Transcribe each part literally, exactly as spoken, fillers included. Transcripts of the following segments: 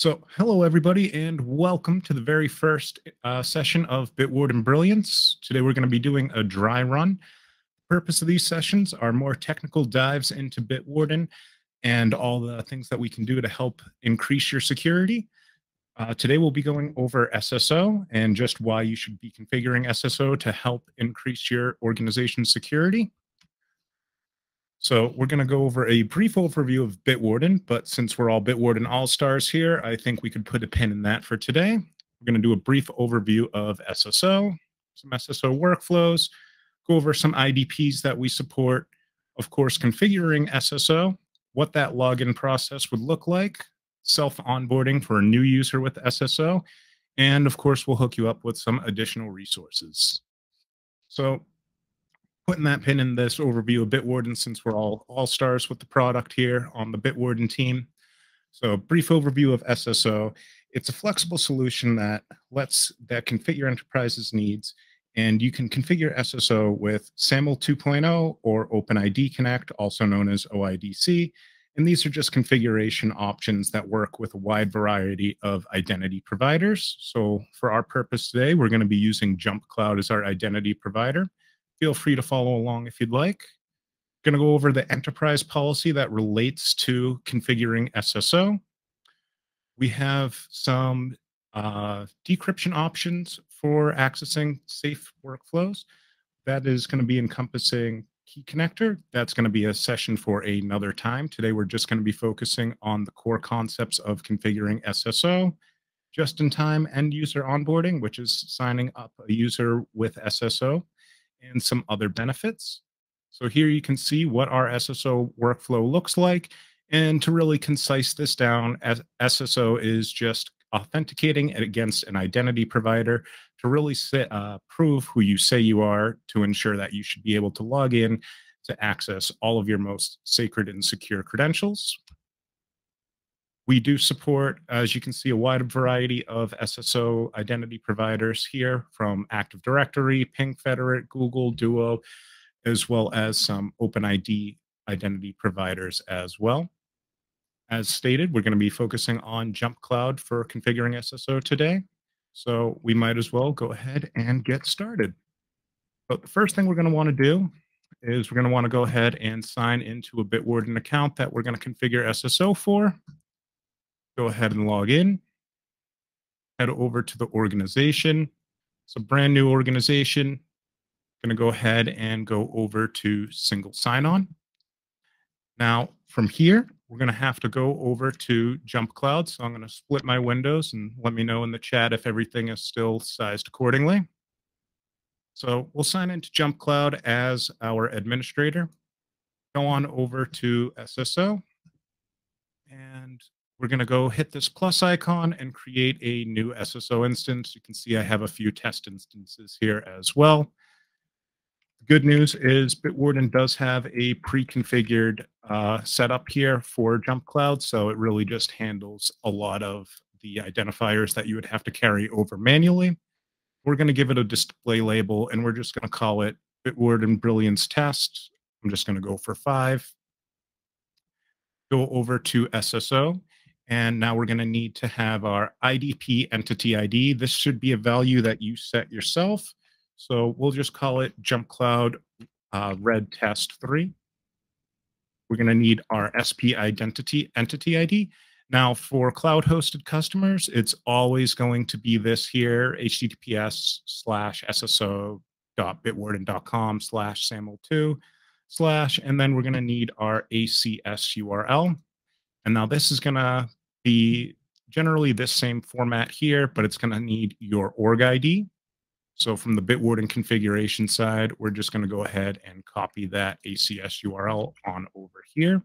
So hello, everybody, and welcome to the very first uh, session of Bitwarden Brilliance. Today, we're going to be doing a dry run. The purpose of these sessions are more technical dives into Bitwarden and all the things that we can do to help increase your security. Uh, today, we'll be going over S S O and just why you should be configuring S S O to help increase your organization's security. So we're going to go over a brief overview of Bitwarden, but since we're all Bitwarden all-stars here, I think we could put a pin in that for today. We're going to do a brief overview of S S O, some S S O workflows, go over some I D Ps that we support, of course, configuring S S O, what that login process would look like, self-onboarding for a new user with S S O, and of course, we'll hook you up with some additional resources. So putting that pin in this overview of Bitwarden, since we're all all-stars with the product here on the Bitwarden team. So a brief overview of S S O. It's a flexible solution that lets that can fit your enterprise's needs, and you can configure S S O with SAML two point oh or OpenID Connect, also known as O I D C. And these are just configuration options that work with a wide variety of identity providers. So for our purpose today, we're going to be using JumpCloud as our identity provider. Feel free to follow along if you'd like. I'm going to go over the enterprise policy that relates to configuring S S O. We have some uh, decryption options for accessing safe workflows. That is going to be encompassing Key Connector. That's going to be a session for another time. Today, we're just going to be focusing on the core concepts of configuring S S O. Just-in-time end-user onboarding, which is signing up a user with S S O. And some other benefits. So here you can see what our S S O workflow looks like. And to really concise this down, S S O is just authenticating against an identity provider to really sit, uh, prove who you say you are, to ensure that you should be able to log in to access all of your most sacred and secure credentials. We do support, as you can see, a wide variety of S S O identity providers here, from Active Directory, Ping Federate, Google, Duo, as well as some OpenID identity providers as well. As stated, we're going to be focusing on JumpCloud for configuring S S O today, so we might as well go ahead and get started. But the first thing we're going to want to do is we're going to want to go ahead and sign into a Bitwarden account that we're going to configure S S O for. Go ahead and log in, head over to the organization. It's a brand new organization. I'm going to go ahead and go over to single sign-on. Now, from here, we're going to have to go over to JumpCloud. So I'm going to split my windows and let me know in the chat if everything is still sized accordingly. So we'll sign into JumpCloud as our administrator. Go on over to S S O, and we're going to go hit this plus icon and create a new S S O instance. You can see I have a few test instances here as well. The good news is Bitwarden does have a pre-configured uh, setup here for JumpCloud, so it really just handles a lot of the identifiers that you would have to carry over manually. We're going to give it a display label, and we're just going to call it Bitwarden Brilliance Test. I'm just going to go for five. Go over to S S O. And now we're going to need to have our I D P entity I D. This should be a value that you set yourself. So we'll just call it JumpCloud uh, red test three. We're going to need our S P identity entity I D. Now for cloud hosted customers, it's always going to be this here, https slash sso.bitwarden.com slash saml2 slash, and then we're going to need our A C S U R L. And now this is going to be generally this same format here, but it's going to need your org I D. So from the Bitwarden configuration side, we're just going to go ahead and copy that A C S U R L on over here.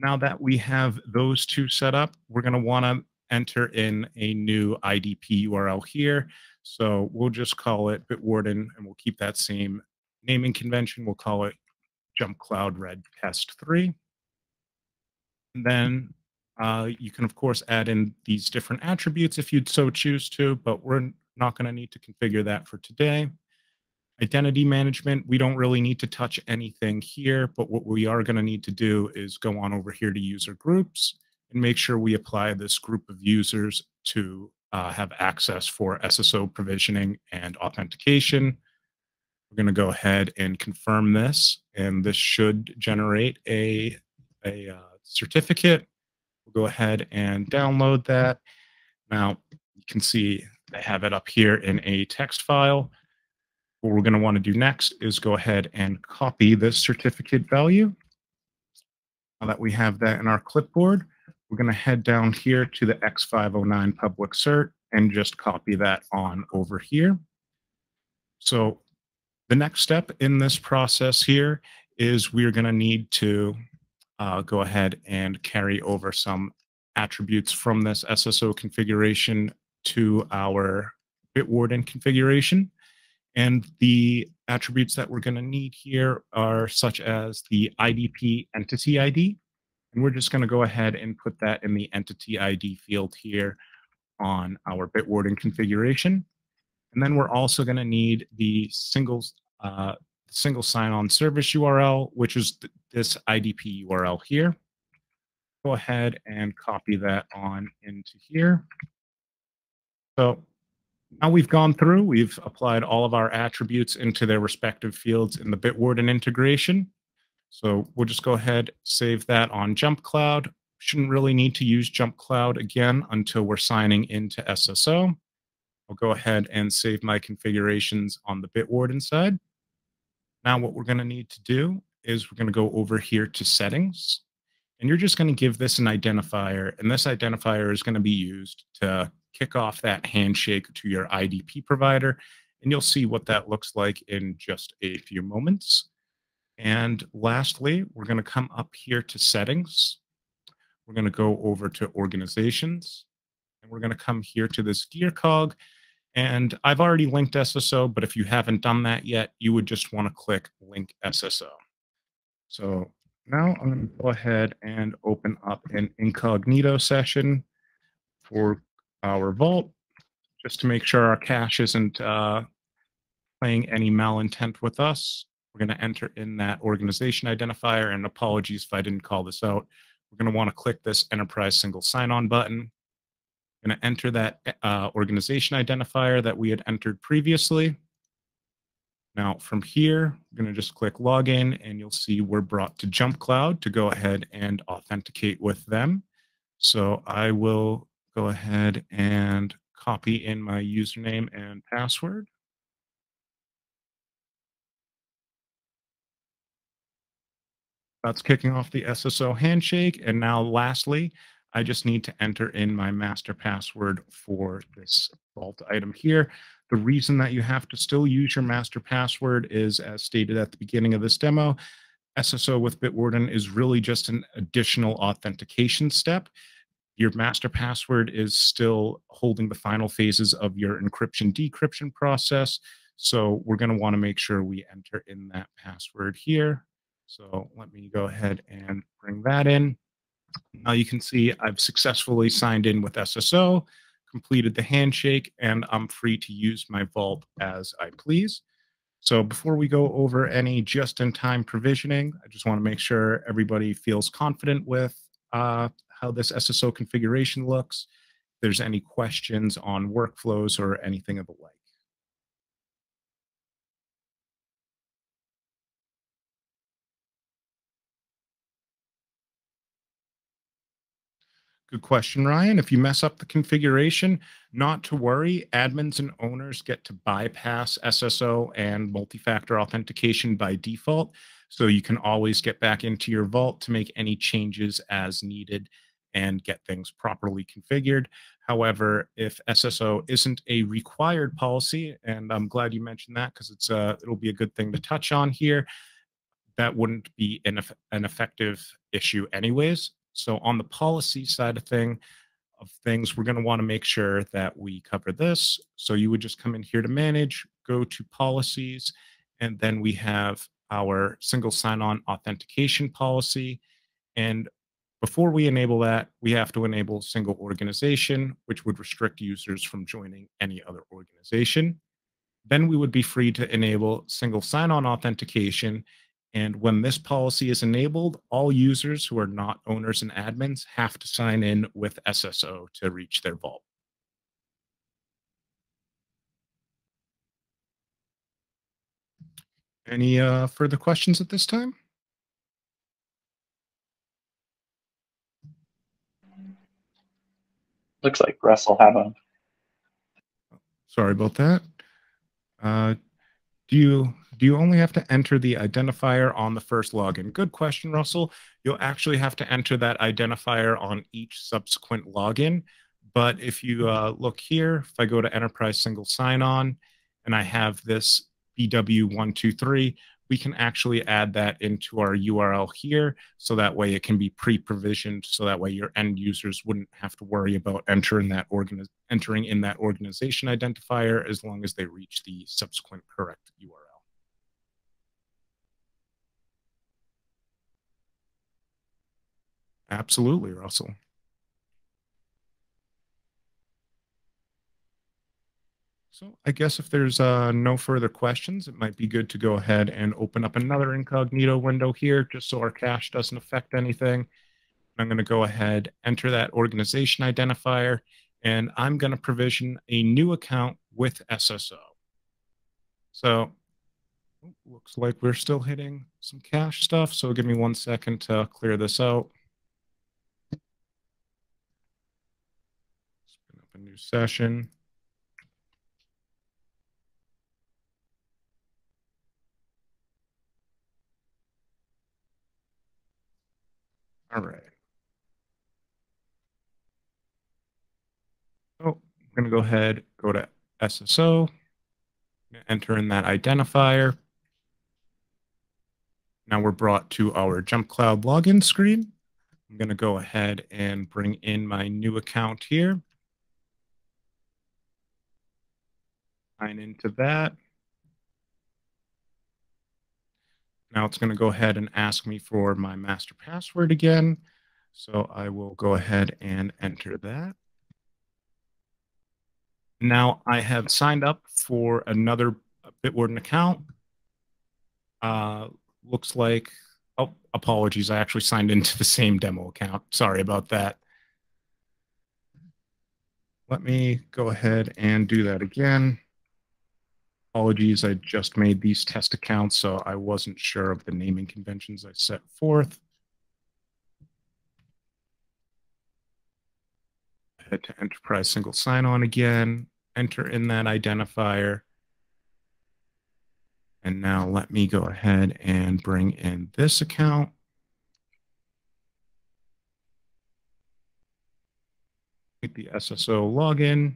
Now that we have those two set up, we're going to want to enter in a new I D P U R L here. So we'll just call it Bitwarden, and we'll keep that same naming convention. We'll call it JumpCloud Red Test three. And then uh, you can, of course, add in these different attributes if you'd so choose to, but we're not going to need to configure that for today. Identity management, we don't really need to touch anything here, but what we are going to need to do is go on over here to user groups and make sure we apply this group of users to uh, have access for S S O provisioning and authentication. We're going to go ahead and confirm this, and this should generate a, a uh, certificate. We'll go ahead and download that. Now, you can see I have it up here in a text file. What we're going to want to do next is go ahead and copy this certificate value. Now that we have that in our clipboard, we're going to head down here to the X five oh nine public cert and just copy that on over here. So the next step in this process here is we're going to need to uh, go ahead and carry over some attributes from this S S O configuration to our Bitwarden configuration. And the attributes that we're going to need here are such as the I D P entity I D. And we're just going to go ahead and put that in the entity I D field here on our Bitwarden configuration. And then we're also going to need the single, uh, single sign-on service U R L, which is th this I D P U R L here. Go ahead and copy that on into here. So now we've gone through, we've applied all of our attributes into their respective fields in the Bitwarden integration. So we'll just go ahead, save that on JumpCloud. Shouldn't really need to use JumpCloud again until we're signing into S S O. I'll go ahead and save my configurations on the Bitwarden side. Now what we're going to need to do is we're going to go over here to settings, and you're just going to give this an identifier, and this identifier is going to be used to kick off that handshake to your I D P provider, and you'll see what that looks like in just a few moments. And lastly, we're going to come up here to settings. We're going to go over to organizations, and we're going to come here to this gear cog. And I've already linked S S O, but if you haven't done that yet, you would just want to click link S S O. So now I'm going to go ahead and open up an incognito session for our vault, just to make sure our cache isn't uh, playing any malintent with us. We're going to enter in that organization identifier, and apologies if I didn't call this out. We're going to want to click this enterprise single sign-on button. I'm going to enter that uh, organization identifier that we had entered previously. Now from here, we're going to just click login, and you'll see we're brought to JumpCloud to go ahead and authenticate with them. So I will go ahead and copy in my username and password. That's kicking off the S S O handshake. And now lastly, I just need to enter in my master password for this vault item here. The reason that you have to still use your master password is, as stated at the beginning of this demo, S S O with Bitwarden is really just an additional authentication step. Your master password is still holding the final phases of your encryption decryption process. So we're going to want to make sure we enter in that password here. So let me go ahead and bring that in. Now you can see I've successfully signed in with S S O, completed the handshake, and I'm free to use my vault as I please. So before we go over any just-in-time provisioning, I just want to make sure everybody feels confident with uh, how this S S O configuration looks, if there's any questions on workflows or anything of the like. Good question, Ryan. If you mess up the configuration, not to worry. Admins and owners get to bypass S S O and multi-factor authentication by default, so you can always get back into your vault to make any changes as needed and get things properly configured. However, if S S O isn't a required policy, and I'm glad you mentioned that because it's uh, it'll be a good thing to touch on here, that wouldn't be an, an effective issue anyways. So on the policy side of, thing, of things, we're going to want to make sure that we cover this. So you would just come in here to manage, go to policies, and then we have our single sign-on authentication policy. And before we enable that, we have to enable single organization, which would restrict users from joining any other organization. Then we would be free to enable single sign-on authentication And when this policy is enabled, all users who are not owners and admins have to sign in with S S O to reach their vault. Any uh, further questions at this time? Looks like Russ will have a... Sorry about that. Uh, do you do you only have to enter the identifier on the first login? Good question, Russell. You'll actually have to enter that identifier on each subsequent login. But if you uh, look here, if I go to Enterprise Single Sign-On and I have this B W one two three, we can actually add that into our U R L here, so that way it can be pre-provisioned, so that way your end users wouldn't have to worry about entering that organi- entering in that organization identifier as long as they reach the subsequent correct U R L. Absolutely, Russell. So I guess if there's uh, no further questions, it might be good to go ahead and open up another incognito window here, just so our cache doesn't affect anything. I'm going to go ahead, enter that organization identifier, and I'm going to provision a new account with S S O. So looks like we're still hitting some cache stuff, so give me one second to clear this out. Spin up a new session. All right. So I'm going to go ahead, go to S S O, enter in that identifier. Now we're brought to our JumpCloud login screen. I'm going to go ahead and bring in my new account here. Sign into that. Now it's going to go ahead and ask me for my master password again. So I will go ahead and enter that. Now I have signed up for another Bitwarden account. Uh, looks like, oh, apologies. I actually signed into the same demo account. Sorry about that. Let me go ahead and do that again. Apologies, I just made these test accounts, so I wasn't sure of the naming conventions I set forth. Head to Enterprise Single Sign-On again, enter in that identifier. And now let me go ahead and bring in this account. Click the S S O login.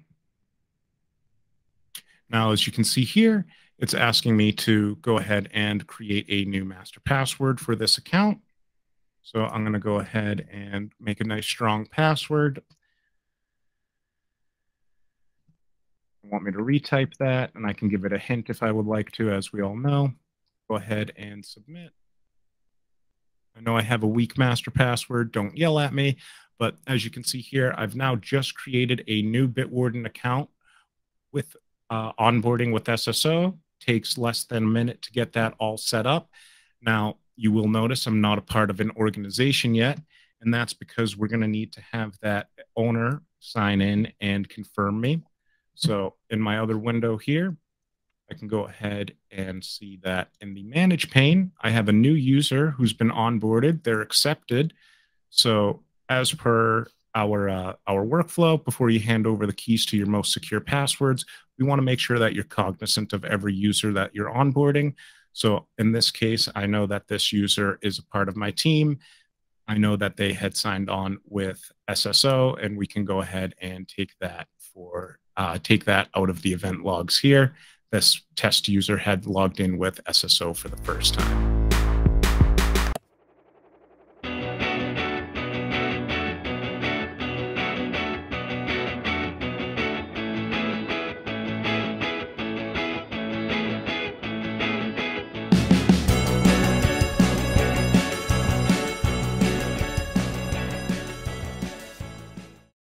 Now, as you can see here, it's asking me to go ahead and create a new master password for this account. So I'm going to go ahead and make a nice strong password. I want me to retype that, and I can give it a hint if I would like to, as we all know. Go ahead and submit. I know I have a weak master password. Don't yell at me. But as you can see here, I've now just created a new Bitwarden account with Uh, onboarding with S S O. Takes less than a minute to get that all set up. Now, you will notice I'm not a part of an organization yet, and that's because we're going to need to have that owner sign in and confirm me. So in my other window here, I can go ahead and see that in the manage pane, I have a new user who's been onboarded. They're accepted. So as per our uh, our workflow, before you hand over the keys to your most secure passwords, we want to make sure that you're cognizant of every user that you're onboarding. So in this case, I know that this user is a part of my team. I know that they had signed on with S S O, and we can go ahead and take that for uh, take that out of the event logs here. This test user had logged in with S S O for the first time.